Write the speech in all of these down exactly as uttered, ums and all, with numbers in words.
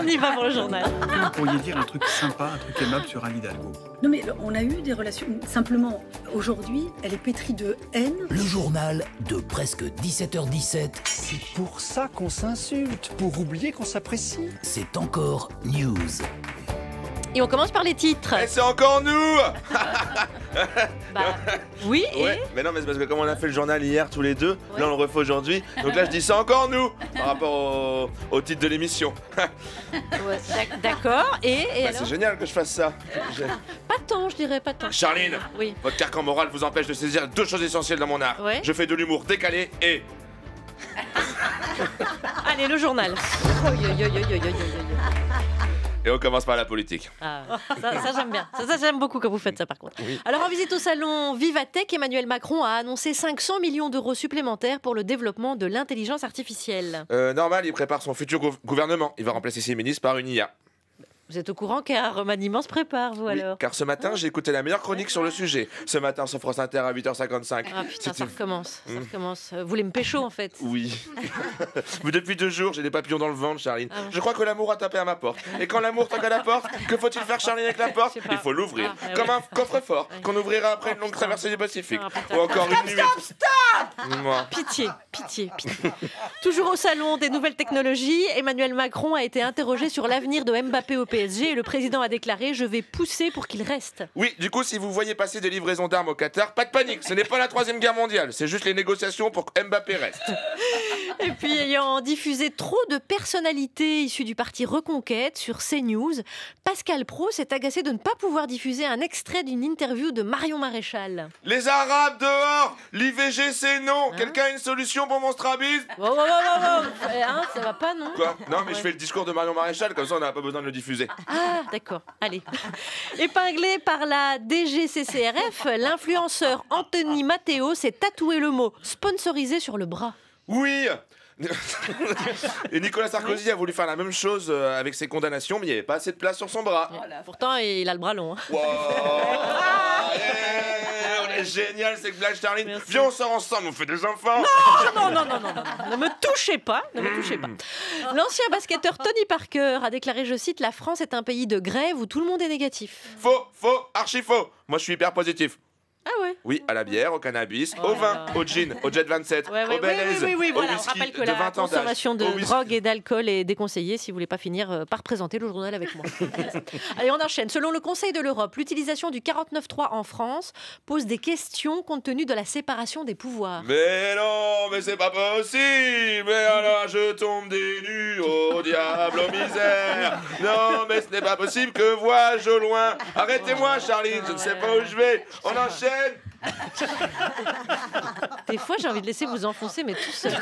On y va pour le journal. Vous pourriez dire un truc sympa, un truc aimable sur Anne Hidalgo. Non mais on a eu des relations, simplement aujourd'hui, elle est pétrie de haine. Le journal de presque dix-sept heures dix-sept. C'est pour ça qu'on s'insulte, pour oublier qu'on s'apprécie. C'est encore News. Et on commence par les titres. Mais c'est encore nous. Bah, oui. Ouais. Et mais non, mais c'est parce que comme on a fait le journal hier tous les deux, ouais. Là on le refait aujourd'hui. Donc là je dis c'est encore nous par rapport au, au titre de l'émission. Ouais, d'accord. Et, et bah, c'est génial que je fasse ça. Je... Pas tant, je dirais pas tant. Charline, oui. Votre carcan moral vous empêche de saisir deux choses essentielles dans mon art. Ouais. Je fais de l'humour décalé et. Allez, le journal. Oh, yo, yo, yo, yo, yo, yo, yo. Et on commence par la politique. Ah, ça, ça j'aime bien. Ça, ça j'aime beaucoup quand vous faites ça, par contre. Oui. Alors, en visite au salon VivaTech, Emmanuel Macron a annoncé cinq cents millions d'euros supplémentaires pour le développement de l'intelligence artificielle. Euh, normal, il prépare son futur gouvernement. Il va remplacer ses ministres par une I A. Vous êtes au courant qu'un remaniement se prépare, vous, oui, alors. Car ce matin, j'ai écouté la meilleure chronique sur le sujet. Ce matin, sur France Inter à huit heures cinquante-cinq. Ah putain, ça recommence, mmh. ça recommence. Vous voulez me pécho, en fait. Oui. Mais depuis deux jours, j'ai des papillons dans le ventre, Charline. Ah. Je crois que l'amour a tapé à ma porte. Et quand l'amour toque à la porte, que faut-il faire, Charline, avec la porte? Il faut l'ouvrir. Ah, comme ouais. un coffre-fort qu'on ouvrira après oh, une longue putain. traversée du Pacifique. Ah, Ou encore stop, une nuit. Stop, stop, stop. Moi. Pitié, pitié, pitié. Toujours au salon des nouvelles technologies, Emmanuel Macron a été interrogé sur l'avenir de Mbappé au P S G. Et le président a déclaré: je vais pousser pour qu'il reste. Oui, du coup, si vous voyez passer des livraisons d'armes au Qatar, pas de panique, ce n'est pas la troisième guerre mondiale, c'est juste les négociations pour que Mbappé reste. Et puis, ayant diffusé trop de personnalités issues du parti Reconquête sur CNews, Pascal Praud s'est agacé de ne pas pouvoir diffuser un extrait d'une interview de Marion Maréchal. Les Arabes dehors, l'I V G c'est non, hein? Quelqu'un a une solution pour mon strabisme? Oh, oh, oh, oh, oh. Eh, hein, ça va pas, non? Quoi? Non, mais ouais. je fais le discours de Marion Maréchal, comme ça on n'a pas besoin de le diffuser. Ah, d'accord, allez. Épinglé par la D G C C R F, l'influenceur Anthony Matteo s'est tatoué le mot « sponsorisé » sur le bras. Oui. Et Nicolas Sarkozy oui. a voulu faire la même chose avec ses condamnations, mais il n'y avait pas assez de place sur son bras. Voilà. Pourtant, il a le bras long. Hein. Wow. Yeah, on est génial, c'est que blague, Charline. Viens, on sort ensemble, on fait des enfants. Non, non, non, non, non, non. Ne me touchez pas, ne me touchez pas. L'ancien basketteur Tony Parker a déclaré, je cite, « La France est un pays de grève où tout le monde est négatif. » Faux, faux, archi faux. Moi, je suis hyper positif. Ah ouais. Oui, à la bière, au cannabis, ouais, au vin, ouais. au gin, au jet vingt-sept, ouais, ouais, au Belize, oui, oui, oui, oui, voilà. au whisky. On rappelle que la consommation de drogue et d'alcool est déconseillée si vous voulez pas finir par présenter le journal avec moi. Allez, on enchaîne. Selon le Conseil de l'Europe, l'utilisation du quarante-neuf trois en France pose des questions compte tenu de la séparation des pouvoirs. Mais non, mais c'est pas possible. Mais alors je tombe des nues, au diable, aux misères. Non, mais ce n'est pas possible, que vois-je au loin? Arrêtez-moi, Charline, je ne sais pas où je vais. On enchaîne. Des fois, j'ai envie de laisser vous enfoncer, mais tout seul. Si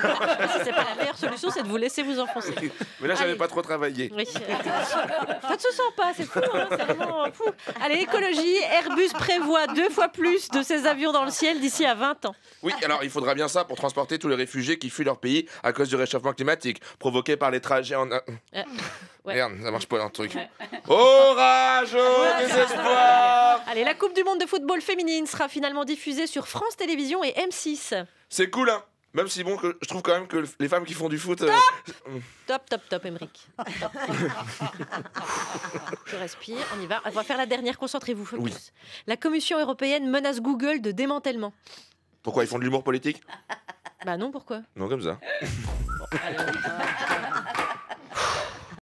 c'est pas la meilleure solution, c'est de vous laisser vous enfoncer. Mais là, j'avais pas trop travaillé. Oui. Ça ne se sent pas, c'est fou, hein, c'est vraiment fou. Allez, écologie, Airbus prévoit deux fois plus de ses avions dans le ciel d'ici à vingt ans. Oui, alors il faudra bien ça pour transporter tous les réfugiés qui fuient leur pays à cause du réchauffement climatique provoqué par les trajets en... Euh, ouais. Merde, ça marche pas dans le truc. Ouais. Orage, oh, désespoir. Allez, la Coupe du Monde de football féminine sera finalement diffusée sur France Télévisions et M six. C'est cool, hein. Même si bon, que je trouve quand même que les femmes qui font du foot... Top, euh... top, top, top, Aymeric. Je respire, on y va. On va faire la dernière, concentrez-vous. Oui. La Commission européenne menace Google de démantèlement. Pourquoi ils font de l'humour politique? Bah non, pourquoi? Non, comme ça. Bon, allez,